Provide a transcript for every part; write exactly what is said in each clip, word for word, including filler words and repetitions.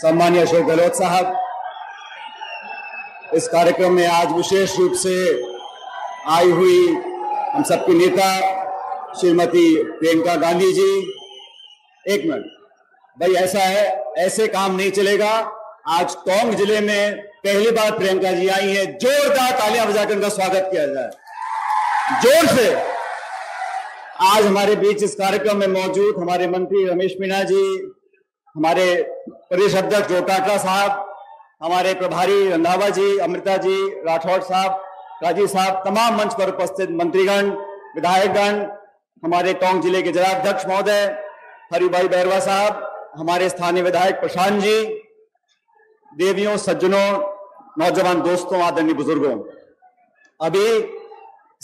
सम्मानीय अशोक गहलोत साहब, इस कार्यक्रम में आज विशेष रूप से आई हुई हम सबकी नेता श्रीमती प्रियंका गांधी जी। एक मिनट भाई, ऐसा है, ऐसे काम नहीं चलेगा। आज टोंक जिले में पहली बार प्रियंका जी आई हैं, जोरदार तालियां बजाकर उनका स्वागत किया जाए जोर से। आज हमारे बीच इस कार्यक्रम में मौजूद हमारे मंत्री रमेश मीणा जी, हमारे प्रदेश अध्यक्ष जोटाटला साहब, हमारे प्रभारी रंधावा जी, अमृता जी, राठौड़ साहब, राजीव साहब, तमाम मंच पर उपस्थित मंत्रीगण, विधायकगण, हमारे टोंक जिले के जिलाध्यक्ष महोदय हरिभा बैरवा साहब, हमारे स्थानीय विधायक प्रशांत जी, देवियों, सज्जनों, नौजवान दोस्तों, आदरणीय बुजुर्गों, अभी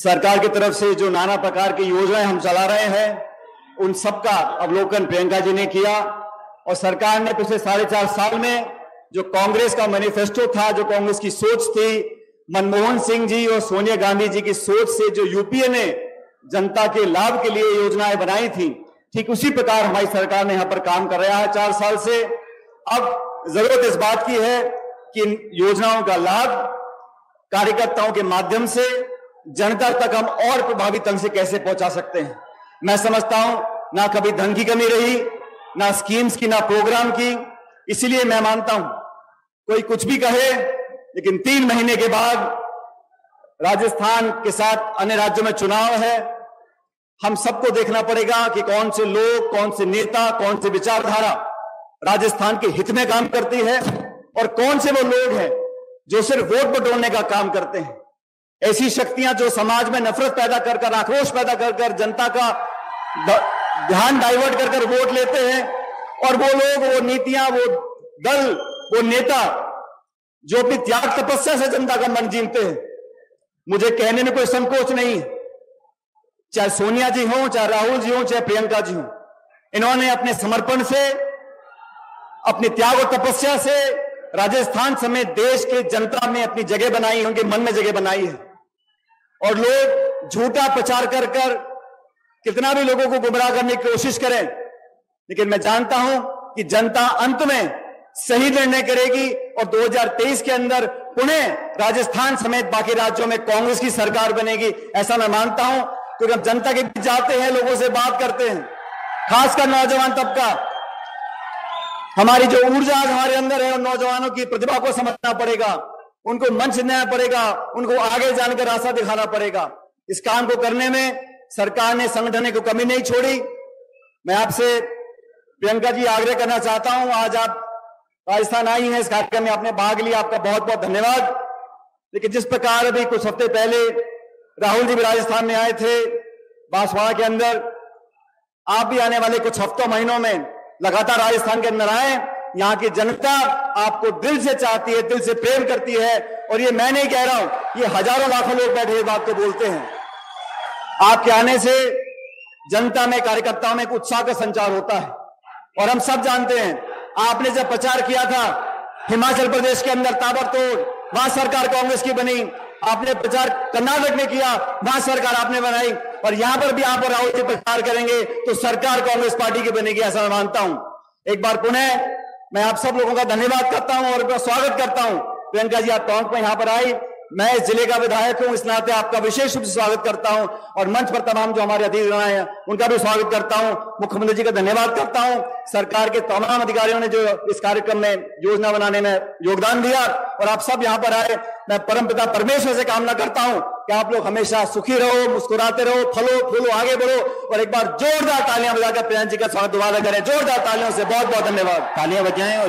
सरकार की तरफ से जो नाना प्रकार की योजनाएं हम चला रहे हैं उन सबका अवलोकन प्रियंका जी ने किया। और सरकार ने पिछले साढ़े चार साल में जो कांग्रेस का मैनिफेस्टो था, जो कांग्रेस की सोच थी, मनमोहन सिंह जी और सोनिया गांधी जी की सोच से जो यूपीए ने जनता के लाभ के लिए योजनाएं बनाई थी, ठीक उसी प्रकार हमारी सरकार ने यहाँ पर काम कर रहा है चार साल से। अब जरूरत इस बात की है कि इन योजनाओं का लाभ कार्यकर्ताओं के माध्यम से जनता तक हम और प्रभावी ढंग से कैसे पहुंचा सकते हैं। मैं समझता हूं ना कभी धन की कमी रही, ना स्कीम्स की, ना प्रोग्राम की। इसलिए मैं मानता हूं कोई कुछ भी कहे, लेकिन तीन महीने के बाद राजस्थान के साथ अन्य राज्यों में चुनाव है। हम सबको देखना पड़ेगा कि कौन से लोग, कौन से नेता, कौन से विचारधारा राजस्थान के हित में काम करती है और कौन से वो लोग हैं जो सिर्फ वोट बटोरने का काम करते हैं। ऐसी शक्तियां जो समाज में नफरत पैदा कर कर, आक्रोश पैदा कर कर, जनता का ध्यान डाइवर्ट कर कर वोट लेते हैं, और वो लोग, वो नीतियां, वो दल, वो नेता जो अपनी त्याग तपस्या से जनता का मन जीतते हैं। मुझे कहने में कोई संकोच नहीं है, चाहे सोनिया जी हों, चाहे राहुल जी हों, चाहे प्रियंका जी हों, इन्होंने अपने समर्पण से, अपने त्याग और तपस्या से राजस्थान समेत देश के जनता में अपनी जगह बनाई है, उनके मन में जगह बनाई है। और लोग झूठा प्रचार कर कर कितना भी लोगों को गुमराह करने की कोशिश करें, लेकिन मैं जानता हूं कि जनता अंत में सही निर्णय करेगी और दो हज़ार तेईस के अंदर पुणे राजस्थान समेत बाकी राज्यों में कांग्रेस की सरकार बनेगी, ऐसा मैं मानता हूं। क्योंकि हम जनता के बीच जाते हैं, लोगों से बात करते हैं, खासकर नौजवान तबका, हमारी जो ऊर्जा हमारे अंदर है, उन नौजवानों की प्रतिभा को समझना पड़ेगा, उनको मंच देना पड़ेगा, उनको आगे जाने का रास्ता दिखाना पड़ेगा। इस काम को करने में सरकार ने संगठन को कमी नहीं छोड़ी। मैं आपसे प्रियंका जी आग्रह करना चाहता हूं, आज आप राजस्थान आई हैं, इस कार्यक्रम में आपने भाग लिया, आपका बहुत बहुत धन्यवाद। लेकिन जिस प्रकार अभी कुछ हफ्ते पहले राहुल जी भी राजस्थान में आए थे, बांसवाड़ा के अंदर, आप भी आने वाले कुछ हफ्तों महीनों में लगातार राजस्थान के अंदर आए। यहाँ की जनता आपको दिल से चाहती है, दिल से प्रेम करती है, और ये मैं नहीं कह रहा हूं, ये हजारों लाखों लोग बैठे इस बात को बोलते हैं। आपके आने से जनता में, कार्यकर्ताओं में एक उत्साह का संचार होता है। और हम सब जानते हैं, आपने जब प्रचार किया था हिमाचल प्रदेश के अंदर ताबड़तोड़, वहां सरकार कांग्रेस की बनी। आपने प्रचार कर्नाटक में किया, वहां सरकार आपने बनाई। और यहां पर भी आप और राहुल जी प्रचार करेंगे तो सरकार कांग्रेस पार्टी की बनेगी, ऐसा मैं मानता हूं। एक बार पुनः मैं आप सब लोगों का धन्यवाद करता हूं और स्वागत करता हूं। प्रियंका जी, आप टोंक में यहां पर आई, मैं इस जिले का विधायक हूं, इस नाते आपका विशेष रूप से स्वागत करता हूं। और मंच पर तमाम जो हमारे अतिथि गण हैं उनका भी स्वागत करता हूं। मुख्यमंत्री जी का धन्यवाद करता हूं। सरकार के तमाम अधिकारियों ने जो इस कार्यक्रम में योजना बनाने में योगदान दिया, और आप सब यहाँ पर आए। मैं परमपिता परमेश्वर से कामना करता हूं कि आप लोग हमेशा सुखी रहो, मुस्कुराते रहो, फलो फूलो, आगे बढ़ो। और एक बार जोरदार तालियां बजाकर प्रियंका जी का स्वागत दोबारा करें, जोरदार तालियों से। बहुत बहुत धन्यवाद, तालियां बजाएं।